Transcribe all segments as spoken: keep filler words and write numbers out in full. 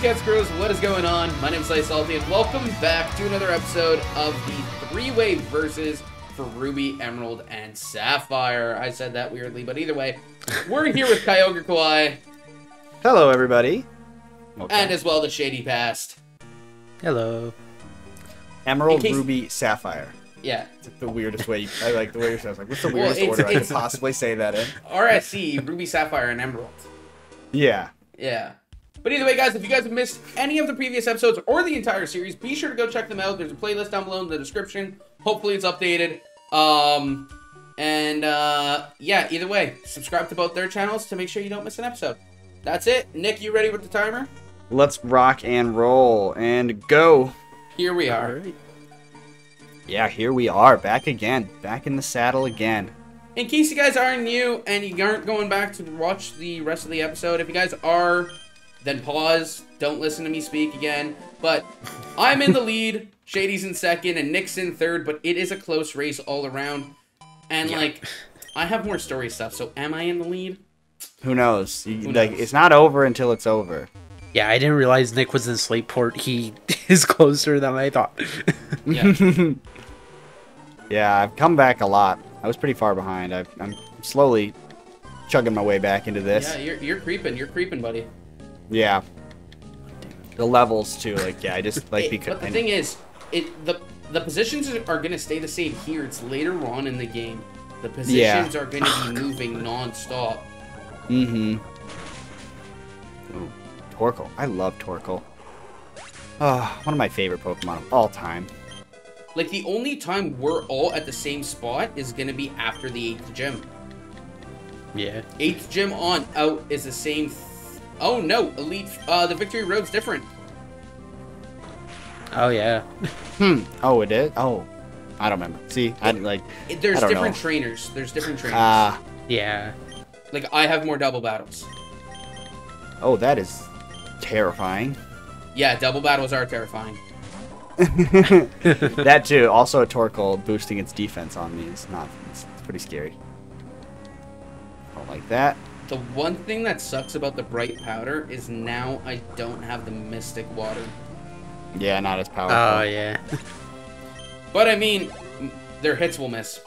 Scat Screws, what is going on? My name is SlightliSalti, and welcome back to another episode of the three-way versus for Ruby, Emerald, and Sapphire. I said that weirdly, but either way, we're here with Kyogre Kauai. Hello, everybody. Okay. And as well, the Shady Past. Hello. Emerald, case... Ruby, Sapphire. Yeah. It's the weirdest way. You... I like the way it sounds. Like, what's the weirdest well, it's, order it's... I could possibly say that in? R S E, Ruby, Sapphire, and Emerald. Yeah. Yeah. But either way, guys, if you guys have missed any of the previous episodes or the entire series, be sure to go check them out. There's a playlist down below in the description. Hopefully it's updated. Um, and, uh, yeah, either way, subscribe to both their channels to make sure you don't miss an episode. That's it. Nick, you ready with the timer? Let's rock and roll and go. Here we are. Right. Yeah, here we are. Back again. Back in the saddle again. In case you guys are new and you aren't going back to watch the rest of the episode, if you guys are... then pause, don't listen to me speak again. But I'm in the lead, Shady's in second, and Nick's in third, but it is a close race all around. And, yeah. like, I have more story stuff, so am I in the lead? Who knows? You, Who like, knows? It's not over until it's over. Yeah, I didn't realize Nick was in Slateport. He is closer than I thought. yeah. yeah, I've come back a lot. I was pretty far behind. I've, I'm slowly chugging my way back into this. Yeah, you're, you're creeping. You're creeping, buddy. Yeah, the levels too. Like, yeah, I just like it, because. But the I, thing is, it the the positions are gonna stay the same here. It's later on in the game, the positions yeah. are gonna oh, be moving nonstop. Mm-hmm. Ooh, Torkoal. I love Torkoal. Ah, oh, one of my favorite Pokemon of all time. Like, the only time we're all at the same spot is gonna be after the eighth gym. Yeah. Eighth gym on out is the same. Th Oh no, Elite, uh, the Victory Road's different. Oh yeah. Hmm. Oh, it is? Oh. I don't remember. See, I didn't like, it, There's I don't different know. trainers. There's different trainers. Ah. Uh, yeah. Like, I have more double battles. Oh, that is terrifying. Yeah, double battles are terrifying. That too. Also, a Torkoal boosting its defense on me is not, it's, it's pretty scary. I don't like that. The one thing that sucks about the bright powder is now I don't have the Mystic Water. Yeah, not as powerful. Oh, yeah. But, I mean, their hits will miss.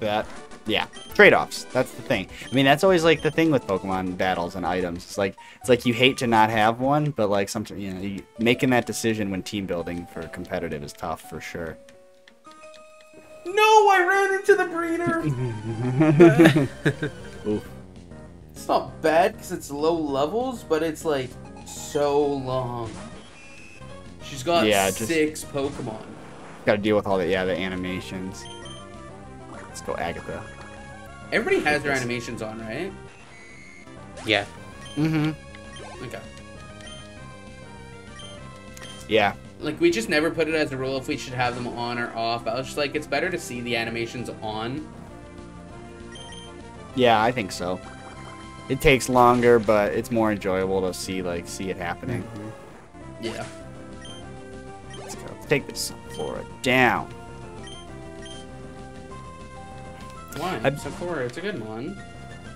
That, yeah. Trade-offs. That's the thing. I mean, that's always, like, the thing with Pokemon battles and items. It's like, it's like you hate to not have one, but, like, sometimes, you know, you, making that decision when team building for competitive is tough for sure. No, I ran into the breeder! Ooh. It's not bad because it's low levels, but it's like so long. She's got yeah, six just, Pokemon. Gotta deal with all the, yeah, the animations. Let's go Agatha. Everybody has their animations on, right? Yeah. Mm-hmm. Okay. Yeah. Like, we just never put it as a rule if we should have them on or off. I was just like, it's better to see the animations on. Yeah, I think so. It takes longer, but it's more enjoyable to see, like, see it happening. Mm-hmm. Yeah. Let's go. Let's take this Sephora down. One. Sephora, it's a good one.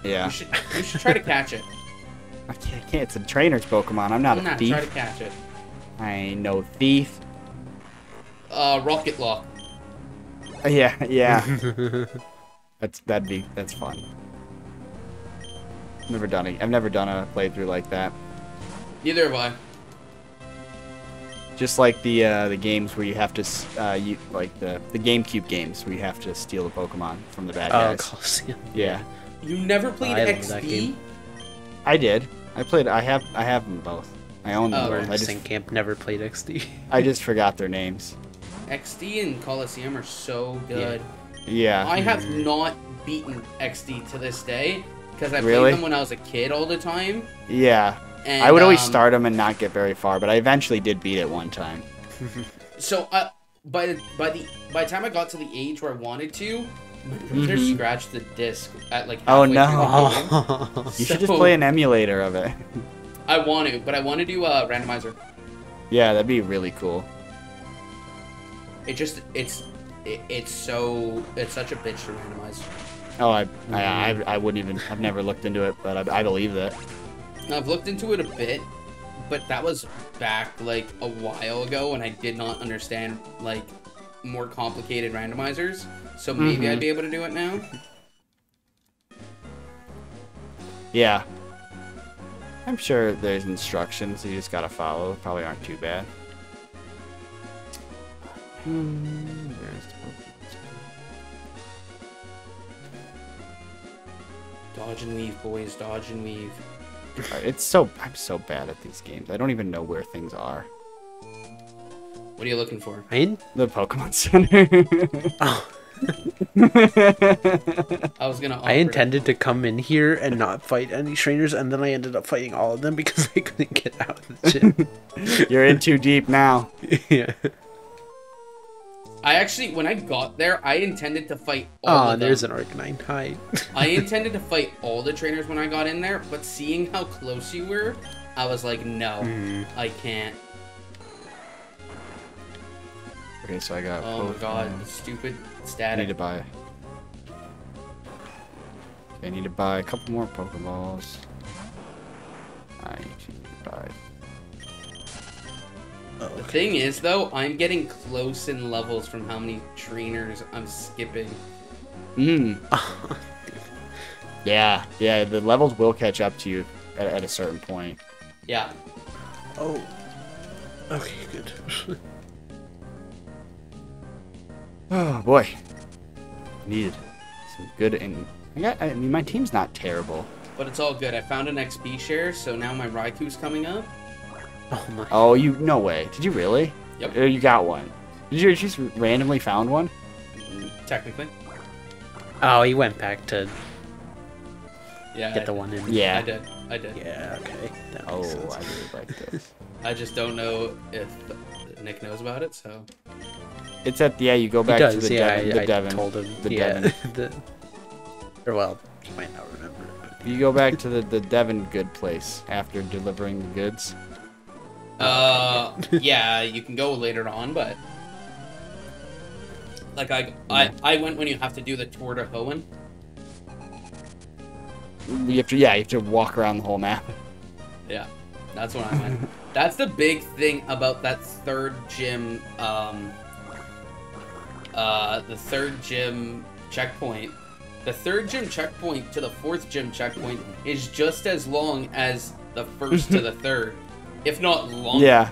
Yeah. You should, you should try to catch it. I can't, I can't. It's a trainer's Pokemon. I'm not I'm a not, thief. Try to catch it. I ain't no thief. Uh, rocket lock. Yeah, yeah. that's that'd be that's fun. Never done it. I've never done a playthrough like that. Neither have I. Just like the uh, the games where you have to uh, you like the the GameCube games where you have to steal the Pokemon from the bad guys. Oh, Coliseum. Yeah. You never played oh, I X D? I did. I played. I have. I have them both. I own them. Oh, I just camp never played X D. I just forgot their names. X D and Coliseum are so good. Yeah. yeah. I have not beaten X D to this day because I really? played them when I was a kid all the time. Yeah. And, I would always um, start them and not get very far, but I eventually did beat it one time. so uh, by the by the by the time I got to the age where I wanted to, my computer mm-hmm. scratched the disc at like. Oh no! The you so, should just play an emulator of it. I want to, but I want to do a randomizer. Yeah, that'd be really cool. It just, it's, it, it's so, it's such a bitch to randomize. Oh, I, I, I, I wouldn't even, I've never looked into it, but I, I believe that. I've looked into it a bit, but that was back like a while ago when I did not understand like more complicated randomizers. So maybe mm-hmm. I'd be able to do it now. Yeah. I'm sure there's instructions you just gotta follow. Probably aren't too bad. Hmm. Dodge and weave, boys. Dodge and weave. It's so I'm so bad at these games. I don't even know where things are. What are you looking for? Rain? The Pokemon Center. Oh. I was gonna. I intended to come in here and not fight any trainers, and then I ended up fighting all of them because I couldn't get out of the gym. You're in too deep now. Yeah. I actually, when I got there, I intended to fight all oh, of them. Oh, there's an Arcanine. Hi. I intended to fight all the trainers when I got in there, but seeing how close you were, I was like, no, mm. I can't. Okay, so I got... Oh my god, the stupid static. I need to buy... I need to buy a couple more Pokeballs. I need to buy... Okay. The thing is, though, I'm getting close in levels from how many trainers I'm skipping. Mm. yeah, yeah, the levels will catch up to you at, at a certain point. Yeah. Oh. Okay, good. Oh, boy. Needed some good and... I got, I mean, my team's not terrible. But it's all good. I found an X P share, so now my Raikou's coming up. Oh my! Oh, you no way! Did you really? Yep. You got one. Did you just randomly found one? Technically. Oh, he went back to. Yeah. Get I the did. one in. Yeah. I did. I did. Yeah. Okay. That oh, makes sense. I really like this. I just don't know if Nick knows about it, so. It's at yeah. You go back does, to the yeah, Devon. I, the I Devon. Told him. The yeah, Devon. the, or well, he might not remember it. But. You go back to the the Devon good place after delivering the goods. Uh, yeah, you can go later on, but like I, I, I went when you have to do the tour to Hoenn. You have to, yeah, you have to walk around the whole map. Yeah, that's when I went. That's the big thing about that third gym, um, uh, the third gym checkpoint. The third gym checkpoint to the fourth gym checkpoint is just as long as the first to the third. If not longer. Yeah.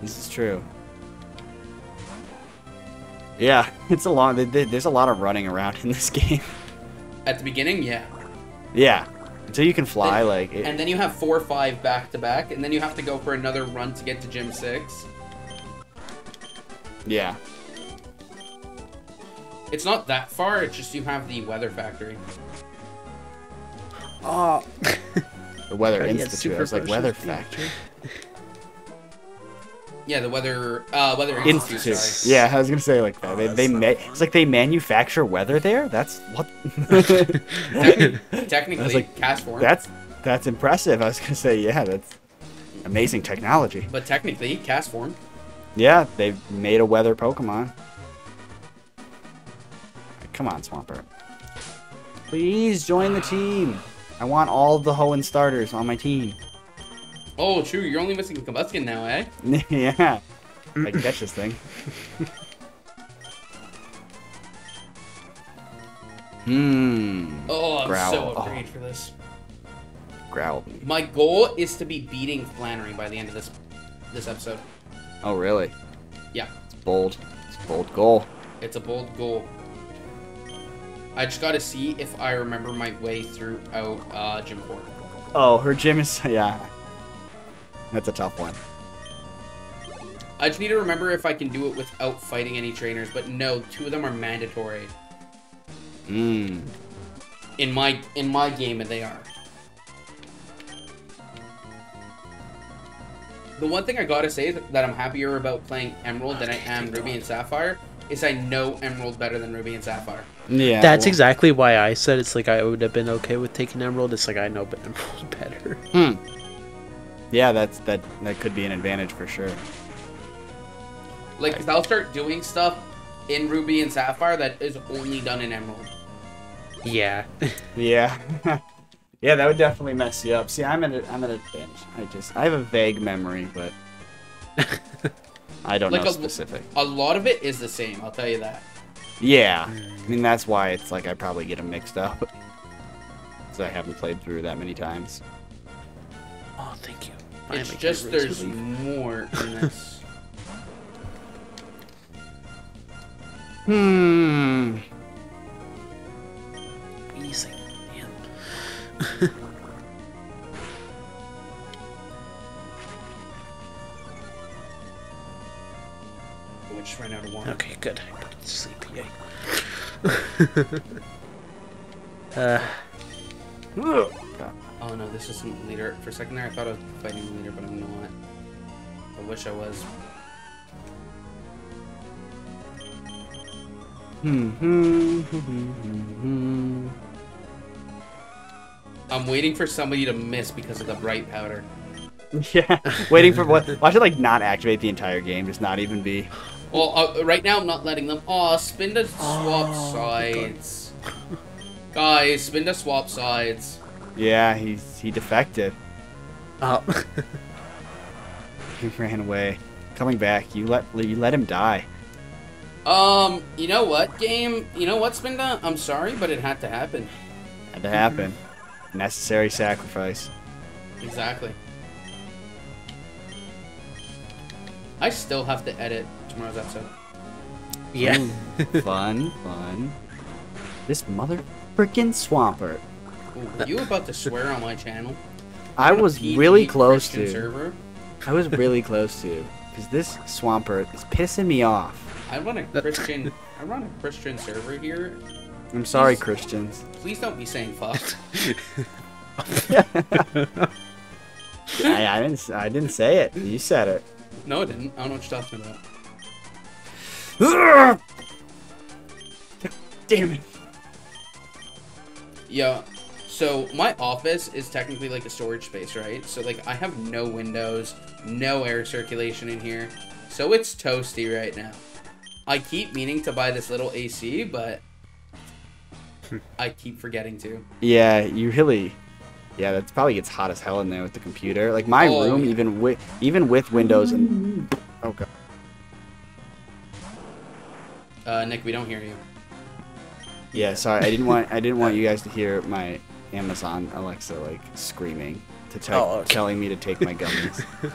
This is true. Yeah, it's a long. They, they, there's a lot of running around in this game. At the beginning, yeah. Yeah. Until you can fly, then, like. It, and then you have four or five back to back, and then you have to go for another run to get to gym six. Yeah. It's not that far. It's just you have the weather factory. Oh. The Weather Institute. I was like, Weather Factory? Yeah, the Weather... Uh, Weather Institute, Institute. Sorry. Yeah, I was gonna say like that. Oh, they, they ma funny. It's like they manufacture weather there? That's... What? Technically, technically like, Castform. That's, that's impressive. I was gonna say, yeah, that's amazing technology. But technically, Castform. Yeah, they've made a weather Pokemon. Come on, Swampert. Please join the team. I want all of the Hoenn starters on my team. Oh, true. You're only missing Combuskin now, eh? Yeah. I can catch this thing. Hmm. Oh, I'm Growl. so afraid oh. for this. Growl. My goal is to be beating Flannery by the end of this this episode. Oh, really? Yeah. It's bold. It's a bold goal. It's a bold goal. I just gotta see if I remember my way throughout uh, Gym four. Oh, her gym is... Yeah. That's a tough one. I just need to remember if I can do it without fighting any trainers, but no, two of them are mandatory. Mm. In my, in my game, they are. The one thing I gotta say that, that I'm happier about playing Emerald than I am Ruby and Sapphire is I know Emerald better than Ruby and Sapphire. Yeah, that's well. exactly why I said it's like I would have been okay with taking Emerald. It's like I know Emerald better. Hmm. Yeah, that's that. That could be an advantage for sure. Like, I, 'cause I'll start doing stuff in Ruby and Sapphire that is only done in Emerald. Yeah. Yeah. Yeah, that would definitely mess you up. See, I'm at a, I'm at a bench. I just I have a vague memory, but I don't like know a, specific. A lot of it is the same, I'll tell you that. Yeah, I mean that's why it's like I probably get them mixed up, because I haven't played through that many times. Oh, thank you. It's just there's relief. more in this. Hmm. Easy. Damn. I just ran out of water. Okay, good. I put it to sleep. Yay. uh. Oh no, this is some leader. For a second there, I thought I was fighting the leader, but I'm not. I wish I was. I'm waiting for somebody to miss because of the bright powder. Yeah, waiting for what? Well, I should like not activate the entire game, just not even be. Well, uh, right now I'm not letting them. Aw, Spinda swap oh, sides. Guys, Spinda swap sides. Yeah, he's he defected. Oh. He ran away. Coming back, you let you let him die. Um, you know what, game? You know what, Spinda? I'm sorry, but it had to happen. Had to happen. Necessary sacrifice. Exactly. I still have to edit tomorrow's episode. Yeah. Ooh, fun, fun. This mother frickin' Swampert. Ooh, were you about to swear on my channel? I was really close to. Server? I was really close to. Because this Swampert is pissing me off. I run a Christian I run a Christian server here. I'm sorry, please, Christians. Please don't be saying fuck. I, I didn't I didn't say it. You said it. No, it didn't. I don't know what you're talking about. Damn it. Yeah. So my office is technically like a storage space, right? So like I have no windows, no air circulation in here. So it's toasty right now. I keep meaning to buy this little A C, but I keep forgetting to. Yeah, you really... Yeah, that probably gets hot as hell in there with the computer. Like my oh, room, yeah. even with even with Windows and oh god. Uh, Nick, we don't hear you. Yeah, sorry. I didn't want I didn't want you guys to hear my Amazon Alexa like screaming to tell oh, okay. telling me to take my gummies.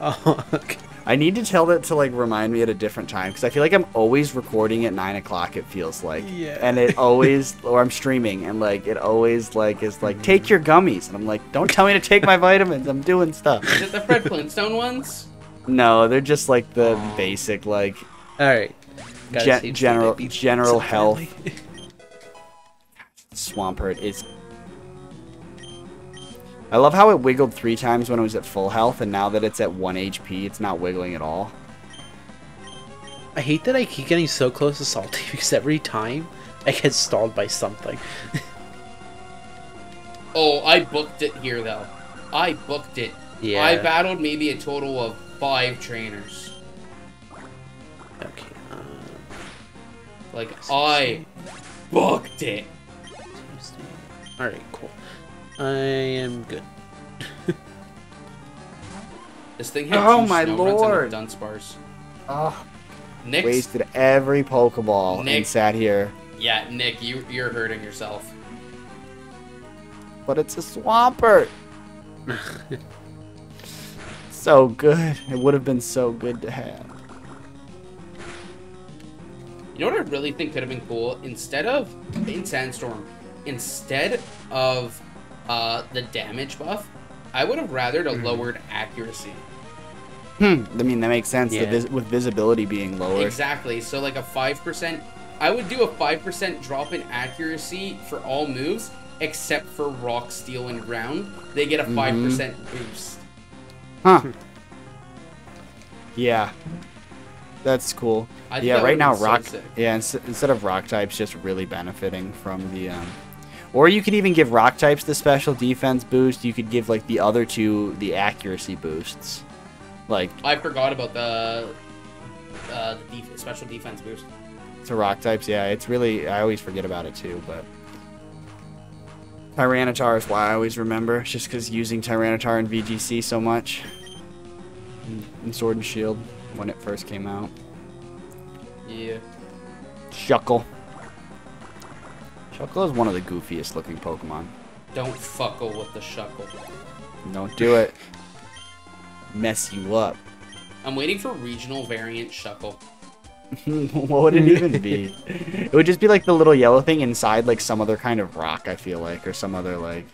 Oh, okay. I need to tell that to like remind me at a different time because I feel like I'm always recording at nine o'clock. It feels like, yeah. And it always, or I'm streaming, and like it always like is like take your gummies, and I'm like, don't tell me to take my vitamins. I'm doing stuff. Is it the Fred Flintstone ones? No, they're just like the Aww. basic like. All right. Gen general general health. Swampert is. I love how it wiggled three times when it was at full health, and now that it's at one H P, it's not wiggling at all. I hate that I keep getting so close to Salty, because every time, I get stalled by something. Oh, I booked it here, though. I booked it. Yeah. I battled maybe a total of five trainers. Okay. Uh, like, I booked it. Tuesday. Alright, cool. I am good. This thing had oh two my snow lord! Runs under Dunsparce. Oh, Nick wasted every Pokeball Nick, and sat here. Yeah, Nick, you you're hurting yourself. But it's a Swampert. So good. It would have been so good to have. You know what I really think could have been cool? Instead of in Sandstorm, instead of Uh, the damage buff, I would have rathered a lowered accuracy. Hmm. I mean, that makes sense yeah. vis with visibility being lower. Exactly. So like a five percent, I would do a five percent drop in accuracy for all moves, except for rock, steel, and ground. They get a five percent mm-hmm. boost. Huh. Yeah. That's cool. I yeah, that right now, rock. So yeah, ins instead of rock types, just really benefiting from the... Um, Or you could even give rock types the special defense boost. You could give like the other two the accuracy boosts. Like I forgot about the, uh, the def special defense boost. To rock types, yeah, it's really I always forget about it too. But Tyranitar is why I always remember. It's just because using Tyranitar in V G C so much. In Sword and Shield when it first came out. Yeah. Shuckle. Shuckle is one of the goofiest looking Pokemon. Don't fuckle with the Shuckle. Don't do it. Mess you up. I'm waiting for regional variant Shuckle. What would it even be? It would just be like the little yellow thing inside like some other kind of rock, I feel like, or some other like...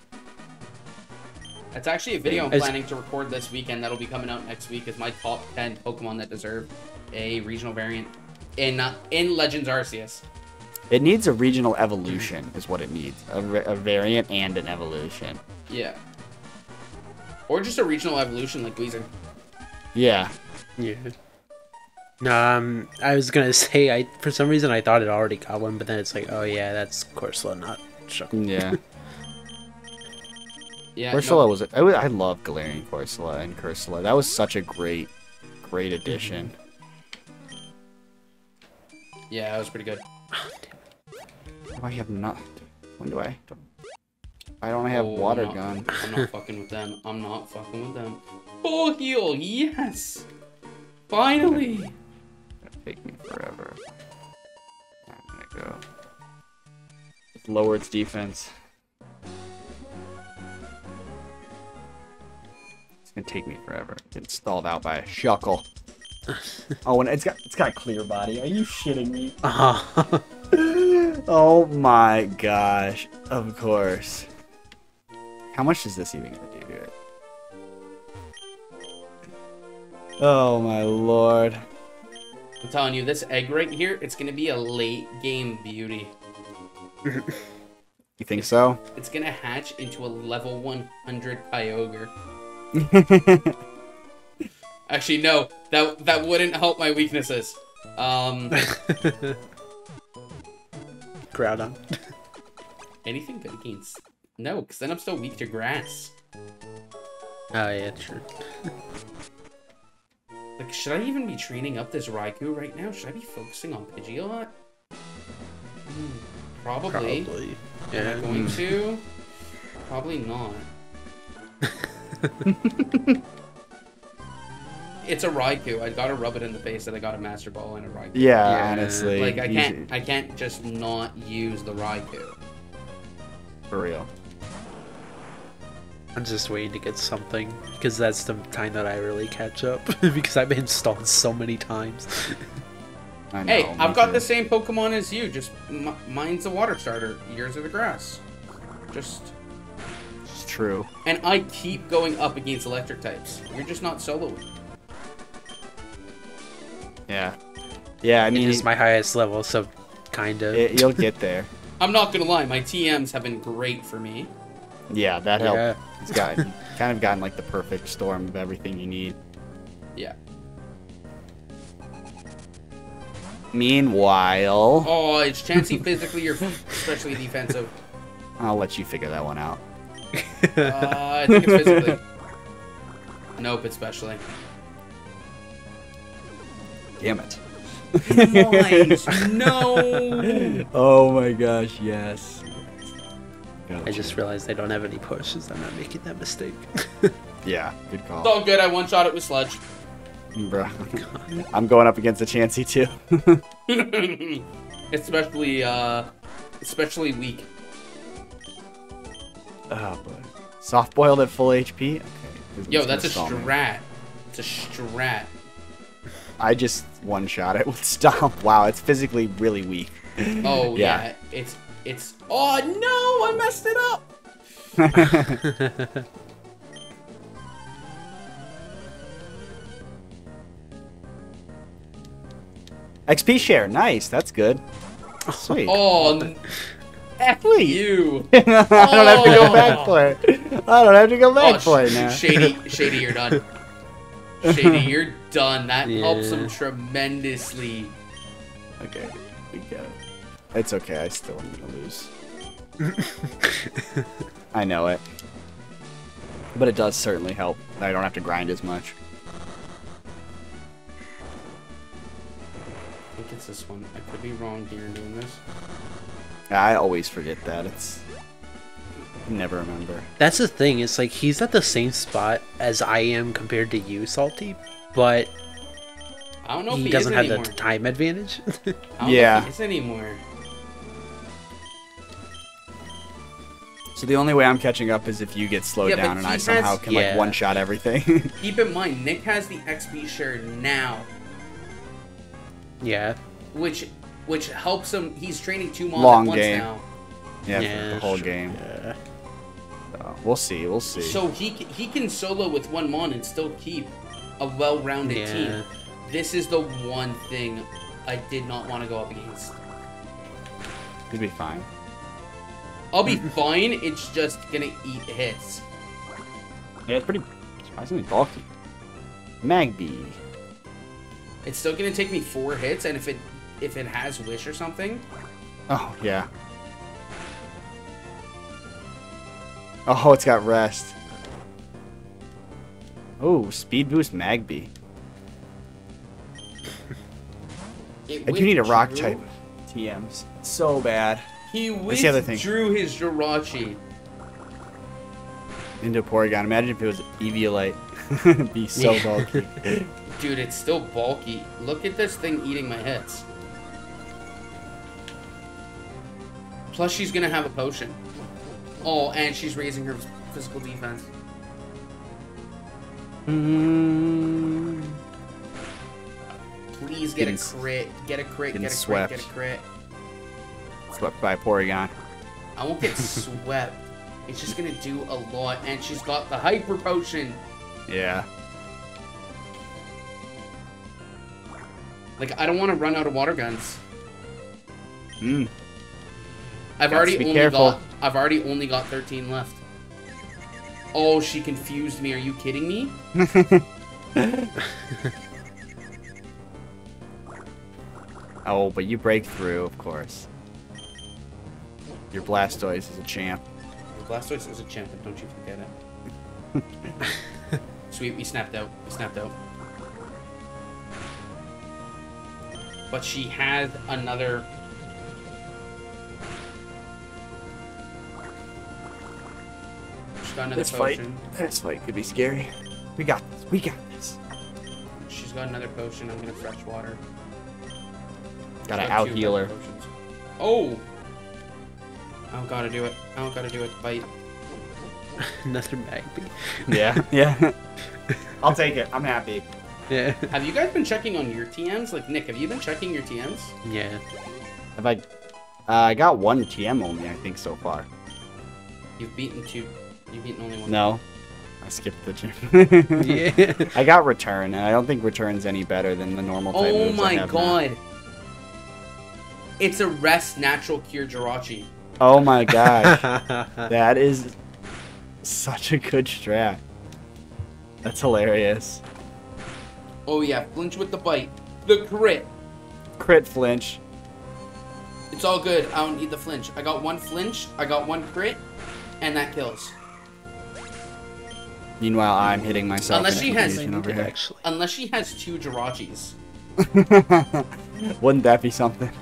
That's actually a video I'm it's... planning to record this weekend that'll be coming out next week, is my top ten Pokemon that deserve a regional variant in, uh, in Legends Arceus. It needs a regional evolution, is what it needs. A, a variant and an evolution. Yeah. Or just a regional evolution like Bleezer. Yeah. Yeah. No, um, I was gonna say, I for some reason I thought it already got one, but then it's like, oh yeah, that's Corsola, not Shuckle. Yeah. Yeah. Corsola no. was, I, I love Galarian Corsola and Corsola. That was such a great, great addition. Yeah, that was pretty good. Oh, I have not. When do I? Don't, I don't have oh, water I'm not, gun. I'm not fucking with them. I'm not fucking with them. Full heal, yes. Finally. That'll take me forever. I'm gonna go. Just lower its defense. It's gonna take me forever. It's stalled out by a Shuckle. Oh, and it's got it's got a clear body. Are you shitting me? Uh-huh. Oh my gosh! Of course. How much is this even gonna do to it? Oh my lord! I'm telling you, this egg right here—it's gonna be a late-game beauty. You think so? It's gonna hatch into a level one hundred Kyogre. Actually, no. That that wouldn't help my weaknesses. Um. Groudon. Anything good against? No, because then I'm still weak to grass. Oh yeah, true. Like, should I even be training up this Raikou right now? Should I be focusing on Pidgeot? Mm, probably. Probably. Yeah. Am I going to? Probably not. It's a Raikou. I gotta rub it in the face that I got a Master Ball and a Raikou. Yeah, yeah. Honestly. Like, I easy. can't I can't just not use the Raikou. For real. I'm just waiting to get something, because that's the time that I really catch up, because I've been stalled so many times. I know, hey, I've got too. the same Pokemon as you, just m mine's the water starter, yours are the grass. Just... It's true. And I keep going up against electric types. You're just not soloing. Yeah. Yeah, I mean... It is my highest level, so kind of. It, you'll get there. I'm not going to lie, my T Ms have been great for me. Yeah, that helped. Yeah. It's gotten, kind of gotten like the perfect storm of everything you need. Yeah. Meanwhile... Oh, it's Chansey physically or especially defensive. I'll let you figure that one out. Uh, I think it's physically. Nope, it's specially. Damn it. Nice. No! Oh my gosh, yes. Gotcha. I just realized I don't have any pushes. I'm not making that mistake. Yeah, good call. It's all good. I one-shot it with Sludge. Bro, oh I'm going up against a Chansey too. especially, uh, especially weak. Oh boy. Soft boiled at full H P. Okay. Yo, that's a strat. Me. It's a strat. I just one-shot it with Stomp. Wow, it's physically really weak. Oh yeah, yeah it's. It's... Oh, no! I messed it up! X P share. Nice. That's good. Sweet. Oh, please. You. I don't oh. have to go back for it. I don't have to go back oh, for it now. Shady, Shady, you're done. Shady, you're done. That yeah. helps him tremendously. Okay. We got it. It's okay, I still am gonna lose. I know it. But it does certainly help. I don't have to grind as much. I think it's this one. I could be wrong here in doing this. I always forget that. It's can never remember. That's the thing, it's like he's at the same spot as I am compared to you, Salty, but I don't know he, if he doesn't have anymore. the time advantage. I don't yeah. know if he is anymore. So the only way I'm catching up is if you get slowed yeah, down and I somehow has, can yeah. like one-shot everything. Keep in mind, Nick has the X P share now. Yeah. Which which helps him. He's training two mons Long at once game. now. Yeah, yeah, the whole sure, game. Yeah. So, we'll see, we'll see. So he, he can solo with one mon and still keep a well-rounded yeah. team. This is the one thing I did not want to go up against. He'll be fine. I'll be fine, it's just gonna eat hits. Yeah, it's pretty surprisingly bulky. Magby. It's still gonna take me four hits, and if it if it has Wish or something. Oh yeah. Oh, it's got Rest. Oh, Speed Boost Magby. I do need a Rock type T Ms so bad. He withdrew his Jirachi. Into Porygon. Imagine if it was Eviolite. It'd be so yeah. bulky. Dude, it's still bulky. Look at this thing eating my hits. Plus, she's going to have a potion. Oh, and she's raising her physical defense. Mm. Please get Getting, a crit. Get a crit. Get a crit. Swept. Get a crit. Swept by Porygon. I won't get swept. It's just gonna do a lot, and she's got the hyper potion. Yeah. Like I don't want to run out of water guns. Hmm. I've already only careful. got. I've already only got thirteen left. Oh, she confused me. Are you kidding me? Oh, but you break through, of course. Your Blastoise is a champ. Your Blastoise is a champ, and don't you forget it. Sweet, we snapped out. We snapped out. But she had another... She got another this potion. Fight. This fight could be scary. We got this. We got this. She's got another potion. I'm going to fresh water. Gotta got out-heal her. Oh! I don't gotta do it. I don't gotta do it. Bite. Another Magby. Yeah. Yeah. I'll take it. I'm happy. Yeah. Have you guys been checking on your T Ms? Like, Nick, have you been checking your T Ms? Yeah. Have I... Uh, I got one T M only, I think, so far. You've beaten two... You've beaten only one. No. I skipped the gym. Yeah. I got Return, and I don't think Return's any better than the normal type moves. Oh my god. Now. It's a Rest Natural Cure Jirachi. Oh my gosh, that is such a good strat. That's hilarious. Oh yeah, flinch with the bite. The crit. Crit flinch. It's all good, I don't need the flinch. I got one flinch, I got one crit, and that kills. Meanwhile, I'm hitting myself. Unless, she has, over here. Actually. Unless she has two Jirachis. Wouldn't that be something?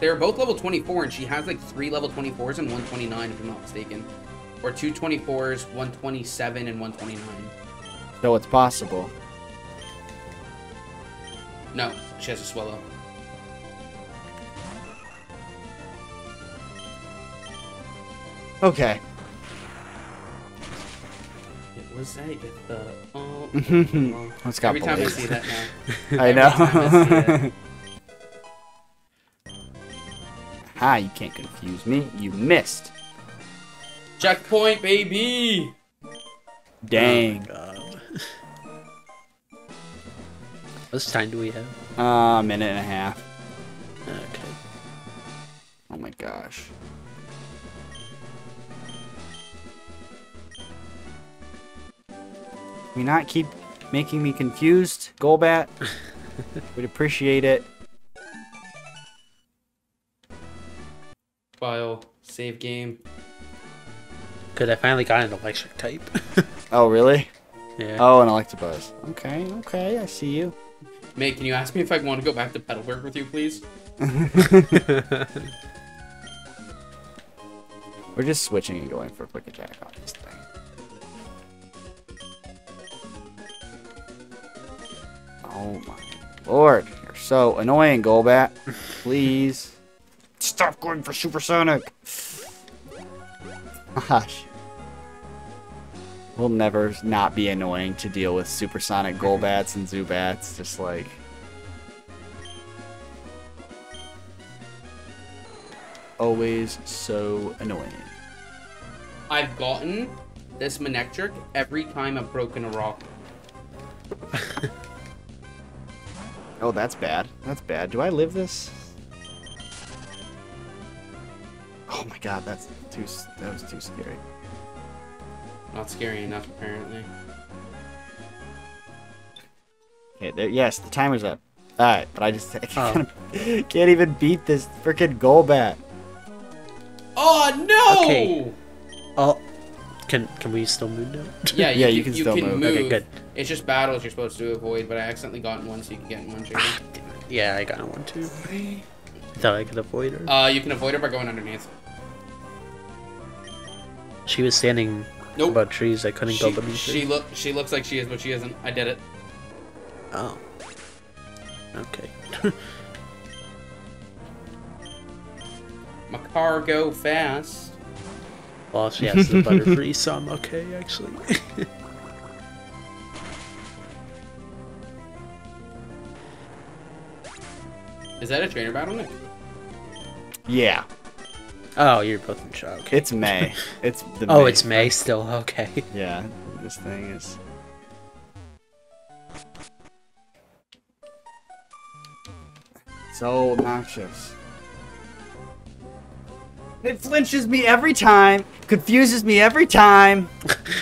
They're both level twenty-four, and she has like three level twenty-fours and one twenty-nine, if I'm not mistaken. Or two twenty-fours, one twenty-seven, and one twenty-nine. So it's possible. No, she has a Swallow. Okay. It was Agatha. Oh, oh. It's got Every time I see that now. I know. Ah, you can't confuse me. You missed. Checkpoint, baby! Dang. Oh, how much time do we have? Uh, a minute and a half. Okay. Oh my gosh. Can you not keep making me confused, Golbat? We'd appreciate it. File, save game. Cause I finally got an electric type. Oh really? Yeah. Oh, an Electabuzz. Okay, okay, I see you. May, can you ask me if I want to go back to Petalburg with you, please? We're just switching and going for a quick attack on this thing. Oh my lord, you're so annoying, Golbat. Please. Stop going for supersonic! Gosh. We'll never not be annoying to deal with supersonic Golbats and Zubats, just like... always so annoying. I've gotten this Manectric every time I've broken a rock. Oh, that's bad. That's bad. Do I live this? Oh my god, that's too... that was too scary. Not scary enough, apparently. Okay, there, yes, the timer's up. Alright, but I just I can't, oh. can't even beat this frickin' Golbat. Oh no! Okay. Oh, can can we still move now? Yeah, you, yeah, you, you can you still can move. move. Okay, good. It's just battles you're supposed to avoid, but I accidentally got in one, so you can get in one too. Ah, yeah, I got in one too. I thought I could avoid her. Uh, you can avoid her by going underneath. She was standing nope. above trees. I couldn't she, go beneath. She look she looks like she is, but she isn't. I did it. Oh. Okay. My car go fast. Well, she has the Butterfree, so I'm okay, actually. Is that a trainer battle, Nick? Yeah. Oh, you're both in shock. Okay. It's May. It's the Oh, May it's May part. Still. Okay. Yeah, this thing is... so obnoxious. It flinches me every time, confuses me every time.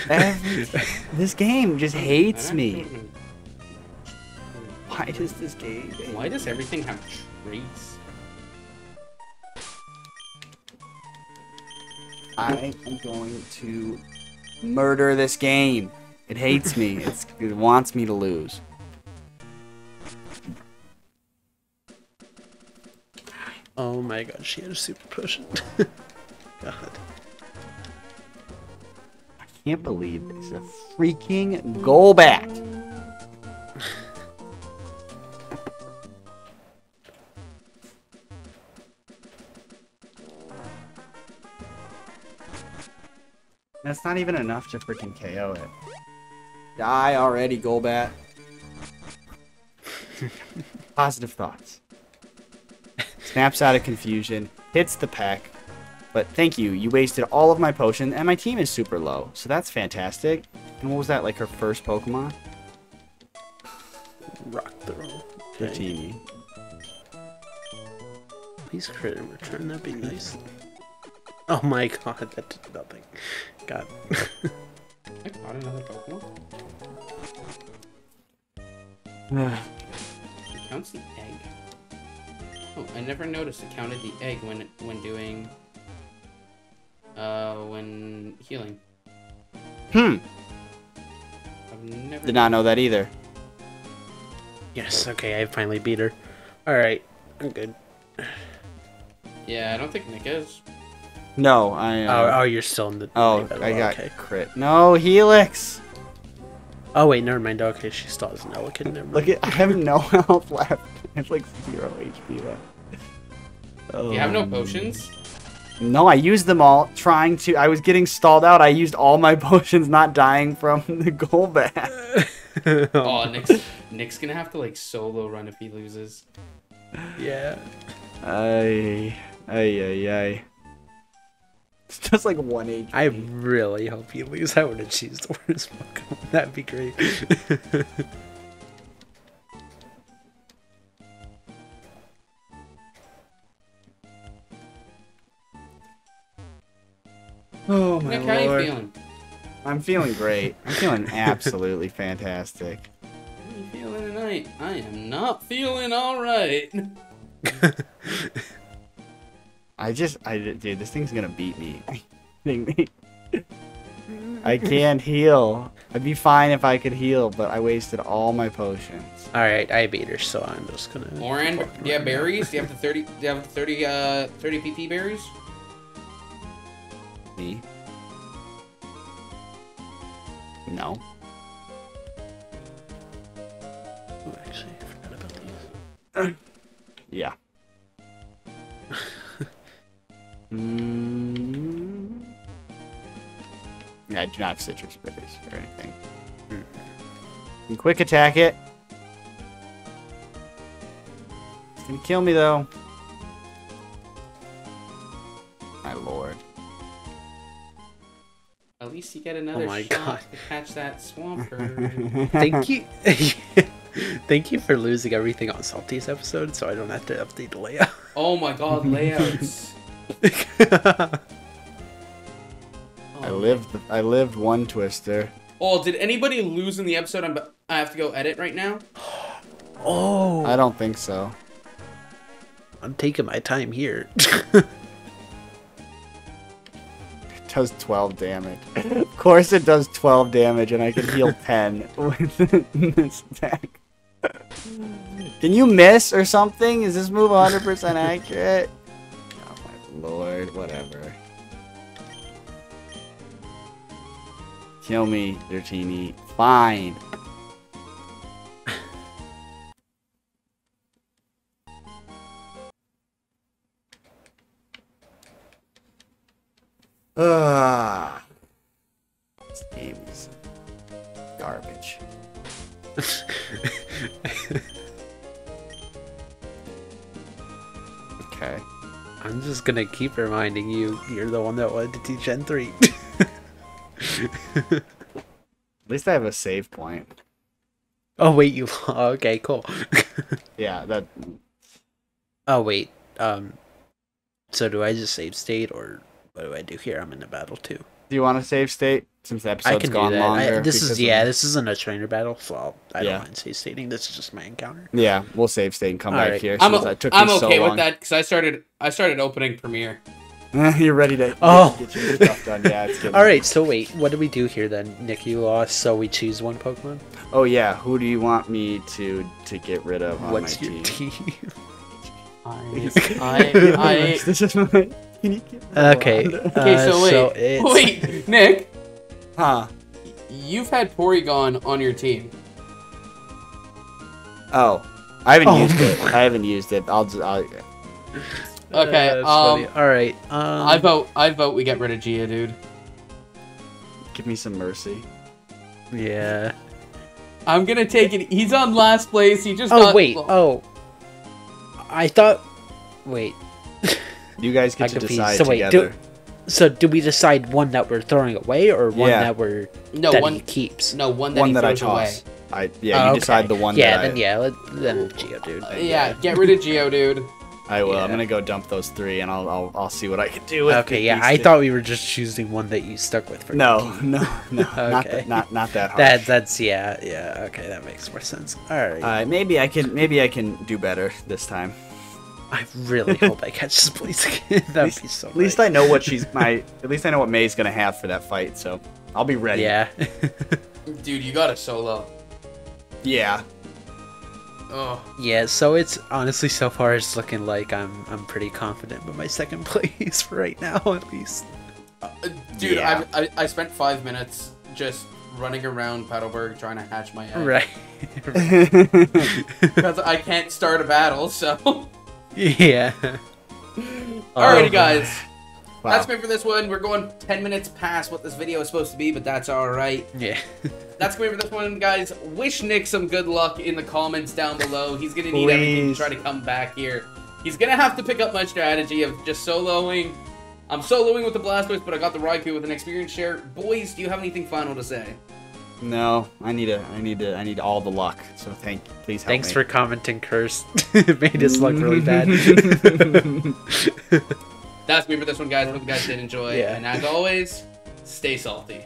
every, this game just hates me. Why does this game? Hate Why does everything have trees? I am going to murder this game. It hates me. It's, it wants me to lose. Oh my god, she had a super potion. God. I can't believe it's a freaking Golbat. That's not even enough to freaking K O it. Die already, Golbat. Positive thoughts. Snaps out of confusion, hits the pack, but thank you, you wasted all of my potion, and my team is super low, so that's fantastic. And what was that, like her first Pokemon? Rock throw. Dratini. Please crit and return, that'd be nice. Oh my god, that did nothing. God. I caught another Pokemon. It counts the egg. Oh, I never noticed it counted the egg when when doing uh when healing. Hmm. I've never did not know that either. Yes. Okay, I finally beat her. All right, I'm good. Yeah, I don't think Nick is. No, I. Uh... Oh, oh, you're still in the. Oh, I got okay. crit. No, Helix. Oh wait, never mind. Okay, she still has an Elekid. Never mind. Look at, I have no health left. It's like zero H P left. Um, you have no potions? No, I used them all trying to... I was getting stalled out. I used all my potions not dying from the Golbat. Oh, Nick's, Nick's gonna have to like solo run if he loses. Yeah. Ay, ay, ay, ay. It's just like one H P. I really hope you lose. I would've chosen the worst Pokemon. That'd be great. Oh my Nick, lord. How are you feeling? I'm feeling great. I'm feeling absolutely fantastic. How are you feeling tonight? I am not feeling alright. I just, I, dude, this thing's gonna beat me. I can't heal. I'd be fine if I could heal, but I wasted all my potions. Alright, I beat her, so I'm just gonna... Lauren, do you have berries? Do you have the thirty, do you have the thirty, uh, thirty P P berries? be. No. Oh, actually, I forgot about these. Yeah. mm-hmm. Yeah, I do not have citrus berries or anything. Mm. Quick attack it. It's gonna kill me though. My lord. At least you get another oh my shot God. to catch that Swampert. Thank you. Thank you for losing everything on Salty's episode, so I don't have to update the layout. Oh my God, layouts! oh I lived. I lived one twister. Oh, did anybody lose in the episode? I'm, I have to go edit right now. Oh. I don't think so. I'm taking my time here. It does twelve damage. Of course, it does twelve damage, and I can heal ten with this attack. Can you miss or something? Is this move one hundred percent accurate? Oh my lord, whatever. Kill me, Dratini. Fine. Ugh. This game is garbage. Okay. I'm just gonna keep reminding you, you're the one that wanted to teach Gen three. At least I have a save point. Oh wait, you okay, cool. Yeah, that Oh wait, um so do I just save state or what do I do here? I'm in a battle too. Do you want to save state? Since the episode's gone longer. I, this is yeah, this isn't a trainer battle, so I'll, I yeah. don't mind save stating. This is just my encounter. Yeah, we'll save state and come All back right. here. I'm, a, took I'm okay so with long. that because I started I started opening Premiere. You're ready to oh. get, get your stuff done. Yeah, it's good. All right, so wait, what do we do here then? Nick, you lost, so we choose one Pokemon. Oh yeah, who do you want me to to get rid of on What's my your team? team? I, I, I, this is my. Okay. Okay. So wait, so it's... wait, Nick. Huh. You've had Porygon on your team. Oh, I haven't oh. used it. I haven't used it. I'll just. I'll... Okay. Uh, um. All right. Um... I vote. I vote. We get rid of Geodude. Give me some mercy. Yeah. I'm gonna take it. He's on last place. He just. Oh got... wait. Oh. I thought. Wait. You guys get I to decide so wait, together. Do... So do we decide one that we're throwing away or one yeah. that we're no that one he keeps? No one that one he that throws I toss. away. I yeah. Oh, you okay. decide the one. Yeah. That then I... yeah. Let, then Geodude. Uh, yeah, yeah. Get rid of Geodude. I will. Yeah. I'm gonna go dump those three, and I'll I'll, I'll see what I can do with. Okay. Yeah. I two. thought we were just choosing one that you stuck with for. No. No. No. Okay. Not that. Not not that. Harsh. That that's yeah yeah okay that makes more sense. All right. Uh, maybe I can maybe I can do better this time. I really hope I catch this place again. That would be so At least nice. I know what she's my. At least I know what May's gonna have for that fight, so I'll be ready. Yeah. Dude, you got a solo. Yeah. Oh. Yeah. So it's honestly so far it's looking like I'm I'm pretty confident with my second place for right now at least. Uh, dude, yeah. I, I I spent five minutes just running around Paddleburg trying to hatch my egg. Right. Because I can't start a battle, so. Yeah. Alrighty, um, guys. Wow. That's it for this one. We're going ten minutes past what this video is supposed to be, but that's alright. Yeah. That's going to be for this one, guys. Wish Nick some good luck in the comments down below. He's going to need Please. everything to try to come back here. He's going to have to pick up my strategy of just soloing. I'm soloing with the Blastoise, but I got the Raikou with an experience share. Boys, do you have anything final to say? No, I need a, I need a, I need all the luck. So thank, please help Thanks me. for commenting, Curse. It made his luck really bad. That's me for this one, guys. Hope you guys did enjoy. Yeah. And as always, stay salty.